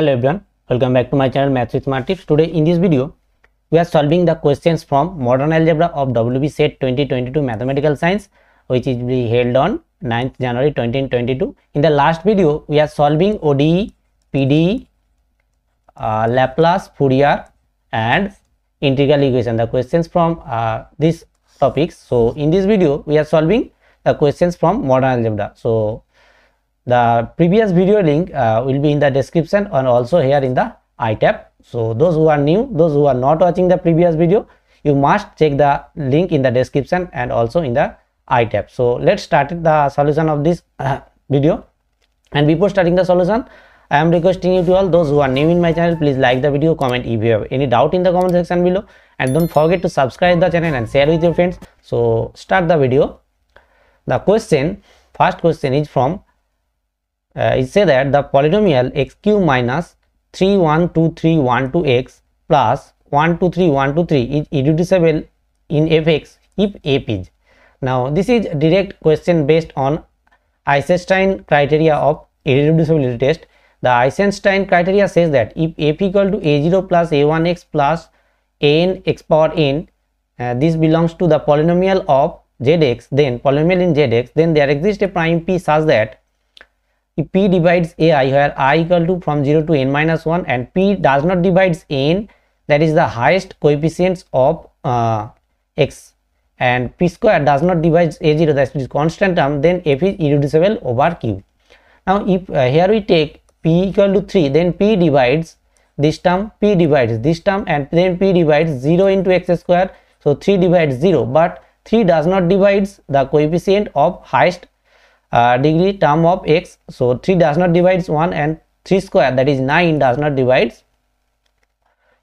Hello everyone, welcome back to my channel Maths with Smart Tips. Today in this video, we are solving the questions from Modern Algebra of WB SET 2022 Mathematical Science, which is being held on 9th January 2022. In the last video, we are solving ODE, PDE, LAPLACE, FOURIER and integral equation, the questions from these topics. So in this video, we are solving the questions from Modern Algebra. So the previous video link will be in the description and also here in the iTab. So those who are new, those who are not watching the previous video, you must check the link in the description and also in the iTab. So let's start the solution of this video. And before starting the solution, I am requesting you to all those who are new in my channel, please like the video, comment if you have any doubt in the comment section below, and don't forget to subscribe the channel and share with your friends. So start the video. The question, first question is from it says that the polynomial xq minus 31231 2x plus 1231 2 3 is irreducible in fx if f is. Now this is direct question based on Eisenstein criteria of irreducibility test. The Eisenstein criteria says that if f equal to a0 plus a1x plus an x power n, this belongs to the polynomial of zx, then polynomial in zx, then there exists a prime p such that P divides ai, where I equal to from 0 to n minus 1 and p does not divides n, that is the highest coefficients of x, and p square does not divides a0, that is constant term, then f is irreducible over q. Now if here we take p equal to 3, then p divides this term, p divides this term, and then p divides 0 into x square, so 3 divides 0, but 3 does not divides the coefficient of highest degree term of x, so 3 does not divides 1 and 3 square, that is 9, does not divides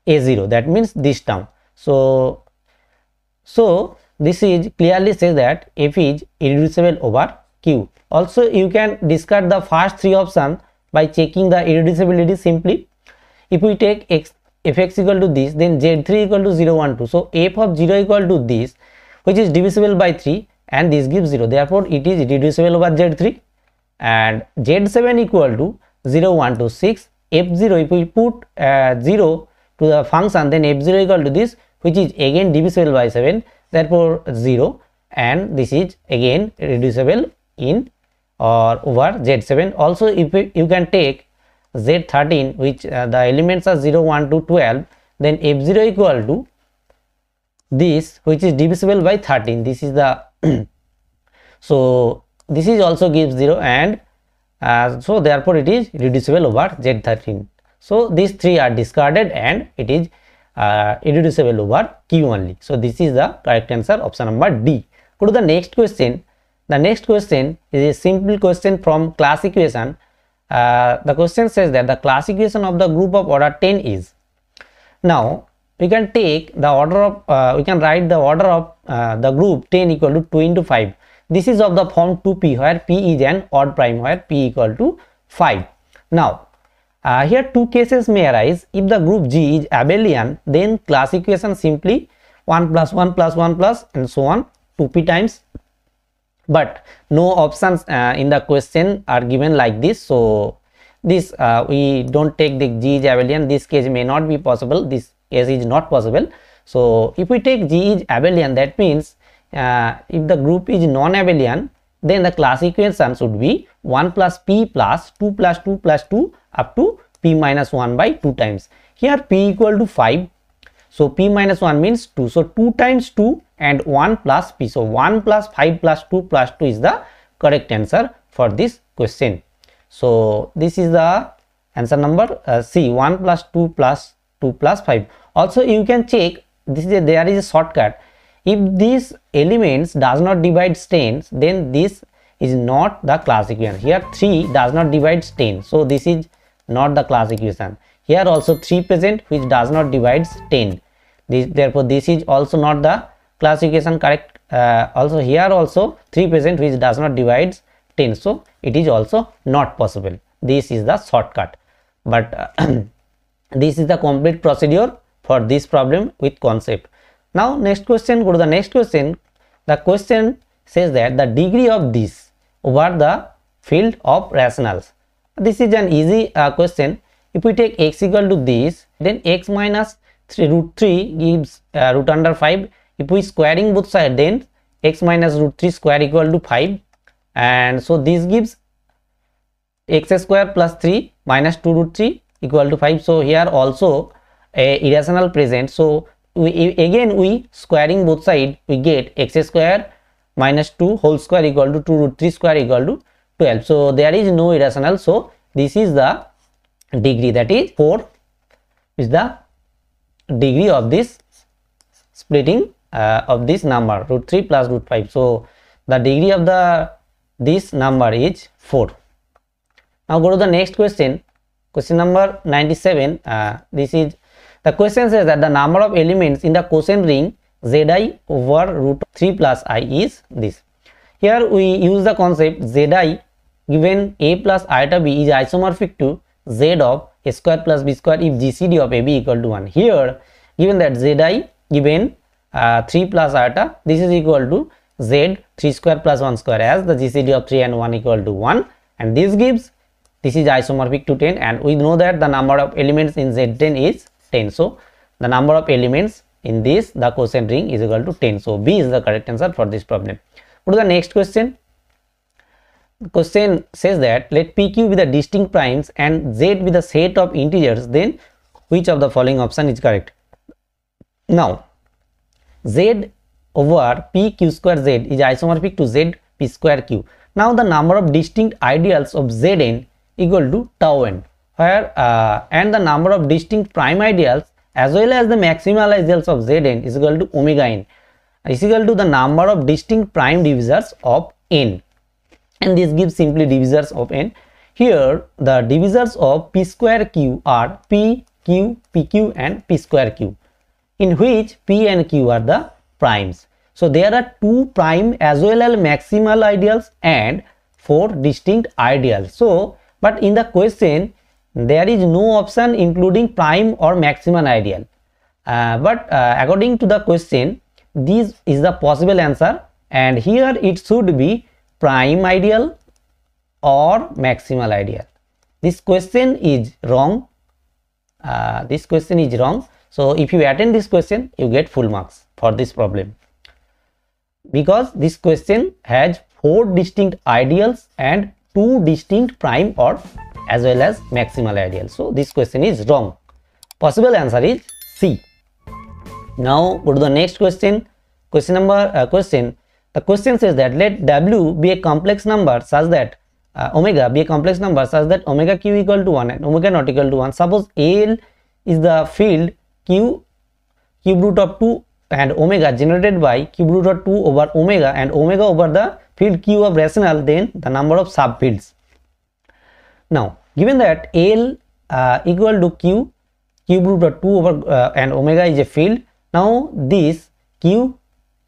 a0, that means this term. So this is clearly says that f is irreducible over q. Also you can discard the first three option by checking the irreducibility simply. If we take x fx equal to this, then z3 equal to 0 1 2, so f of 0 equal to this, which is divisible by 3, and this gives 0, therefore it is reducible over z3, and z7 equal to 0 1 2 6, f0, if we put 0 to the function, then f0 equal to this, which is again divisible by 7, therefore 0, and this is again reducible in or over z7. Also if you can take z13, which the elements are 0 1 2 12, then f0 equal to this, which is divisible by 13, this is the so this is also gives 0, and so therefore it is reducible over z13. So these three are discarded and it is irreducible over q only. So this is the correct answer, option number D. Go to the next question. The next question is a simple question from class equation. The question says that the class equation of the group of order 10 is. Now we can take the order of we can write the order of the group 10 equal to 2 into 5. This is of the form 2p, where p is an odd prime, where p equal to 5. Now here two cases may arise. If the group G is abelian, then class equation simply 1 plus 1 plus 1 plus and so on 2p times, but no options in the question are given like this, so this we don't take. The G is abelian, this case may not be possible, this case is not possible. So if we take G is abelian, that means if the group is non-abelian, then the class equation should be 1 plus p plus 2 plus 2 plus 2 up to p minus 1 by 2 times. Here p equal to 5, so p minus 1 means 2, so 2 times 2 and 1 plus p, so 1 plus 5 plus 2 is the correct answer for this question. So this is the answer number C, 1 plus 2 plus 2 plus 5. Also you can check this is there is a shortcut. If these elements does not divide 10, then this is not the class equation. Here 3 does not divide 10, so this is not the class equation. Here also 3 present, which does not divide 10, therefore this is also not the class equation correct. Also here also 3 present, which does not divide 10, so it is also not possible. This is the shortcut, but this is the complete procedure for this problem with concept. Now next question, go to the next question. The question says that the degree of this over the field of rationals. This is an easy question. If we take x equal to this, then x minus 3 root 3 gives root under 5. If we squaring both sides, then x minus root 3 square equal to 5, and so this gives x square plus 3 minus 2 root 3 equal to 5. So here also a irrational present. So we squaring both sides, we get x square minus 2 whole square equal to 2 root 3 square equal to 12. So there is no irrational. So this is the degree, that is 4 is the degree of this splitting of this number root 3 plus root 5. So the degree of this number is 4. Now go to the next question. Question number 97. This is the question says that the number of elements in the quotient ring zi over root 3 plus I is this. Here we use the concept zi given a plus I to b is isomorphic to z of a square plus b square if gcd of ab equal to 1. Here given that zi given 3 plus I to this is equal to z 3 square plus 1 square, as the gcd of 3 and 1 equal to 1, and this gives this is isomorphic to 10, and we know that the number of elements in Z10 is 10. So the number of elements in this the quotient ring is equal to 10. So B is the correct answer for this problem. Go to the next question. The question says that let PQ be the distinct primes and Z be the set of integers, then which of the following option is correct? Now Z over PQ square Z is isomorphic to Z P square Q. Now the number of distinct ideals of Zn equal to tau n, where and the number of distinct prime ideals as well as the maximal ideals of Zn is equal to omega n is equal to the number of distinct prime divisors of n, and this gives simply divisors of n. Here the divisors of p square q are p, q, pq and p square q, in which p and q are the primes. So there are 2 prime as well as maximal ideals and 4 distinct ideals. So but in the question there is no option including prime or maximal ideal, but according to the question this is the possible answer, and here it should be prime ideal or maximal ideal. This question is wrong. So if you attend this question you get full marks for this problem, because this question has 4 distinct ideals and 2 distinct prime or as well as maximal ideal. So this question is wrong. Possible answer is C. Now go to the next question. The question says that let W be a complex number such that omega be a complex number such that omega q equal to 1 and omega not equal to 1. Suppose L is the field q cube root of 2 and omega generated by cube root of 2 over omega and omega over the field q of rational, then the number of subfields. Now given that L equal to q cube root of 2 over and omega is a field, now this q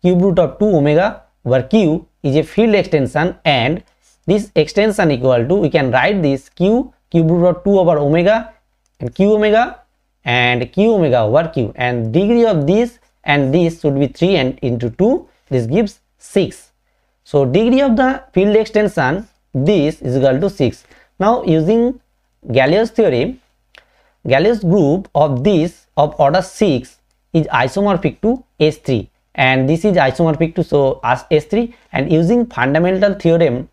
cube root of 2 omega over q is a field extension, and this extension equal to we can write this q cube root of 2 over omega and q omega over q, and degree of this and this should be 3 and into 2, this gives 6. So degree of the field extension this is equal to 6. Now using Galois theorem, Galois group of this of order 6 is isomorphic to S3, and this is isomorphic to S3, and using fundamental theorem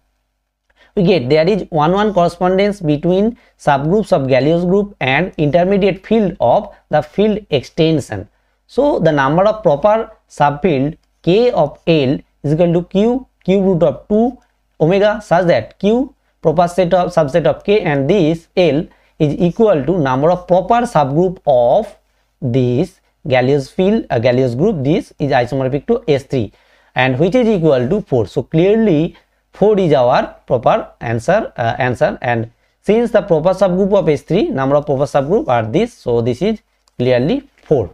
we get there is 1-1 correspondence between subgroups of Galois group and intermediate field of the field extension. So the number of proper subfield K of L is equal to Q cube root of 2 omega such that Q proper set of subset of K, and this L is equal to number of proper subgroup of this Galois field Galois group, this is isomorphic to S3, and which is equal to 4. So clearly 4 is our proper answer, and since the proper subgroup of S3, number of proper subgroup are this, so this is clearly 4.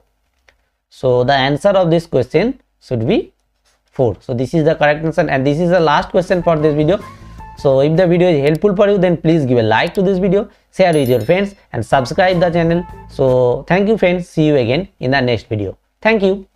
So the answer of this question should be 4. So this is the correct answer, and this is the last question for this video. So if the video is helpful for you, then please give a like to this video, share with your friends and subscribe the channel. So thank you friends, see you again in the next video. Thank you.